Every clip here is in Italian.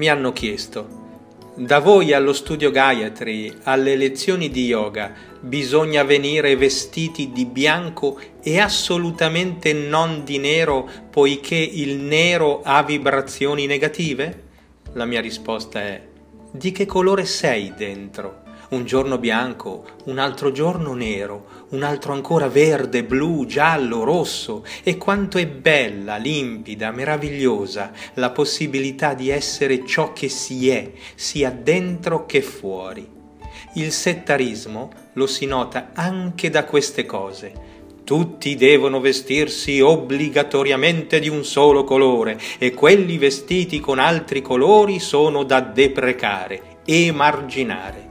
mi hanno chiesto: da voi allo studio Gayatri, alle lezioni di yoga, bisogna venire vestiti di bianco e assolutamente non di nero, poiché il nero ha vibrazioni negative? La mia risposta è: di che colore sei dentro? Un giorno bianco, un altro giorno nero, un altro ancora verde, blu, giallo, rosso. E quanto è bella, limpida, meravigliosa la possibilità di essere ciò che si è, sia dentro che fuori. Il settarismo lo si nota anche da queste cose. Tutti devono vestirsi obbligatoriamente di un solo colore, e quelli vestiti con altri colori sono da deprecare, emarginare.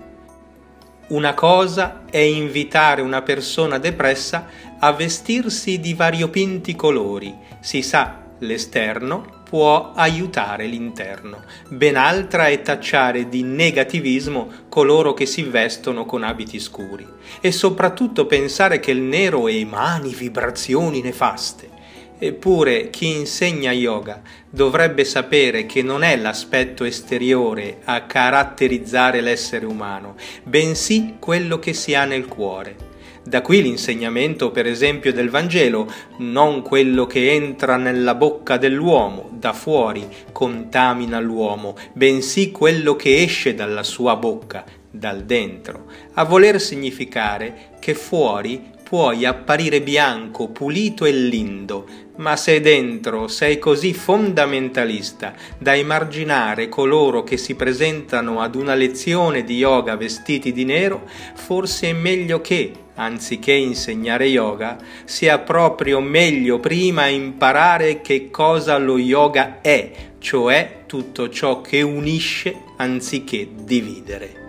Una cosa è invitare una persona depressa a vestirsi di variopinti colori. Si sa, l'esterno può aiutare l'interno. Ben altra è tacciare di negativismo coloro che si vestono con abiti scuri. E soprattutto pensare che il nero emani vibrazioni nefaste. Eppure chi insegna yoga dovrebbe sapere che non è l'aspetto esteriore a caratterizzare l'essere umano, bensì quello che si ha nel cuore. Da qui l'insegnamento, per esempio, del Vangelo: non quello che entra nella bocca dell'uomo da fuori contamina l'uomo, bensì quello che esce dalla sua bocca, dal dentro, a voler significare che fuori puoi apparire bianco, pulito e lindo, ma se dentro sei così fondamentalista da emarginare coloro che si presentano ad una lezione di yoga vestiti di nero, forse è meglio che, anziché insegnare yoga, sia proprio meglio prima imparare che cosa lo yoga è, cioè tutto ciò che unisce anziché dividere.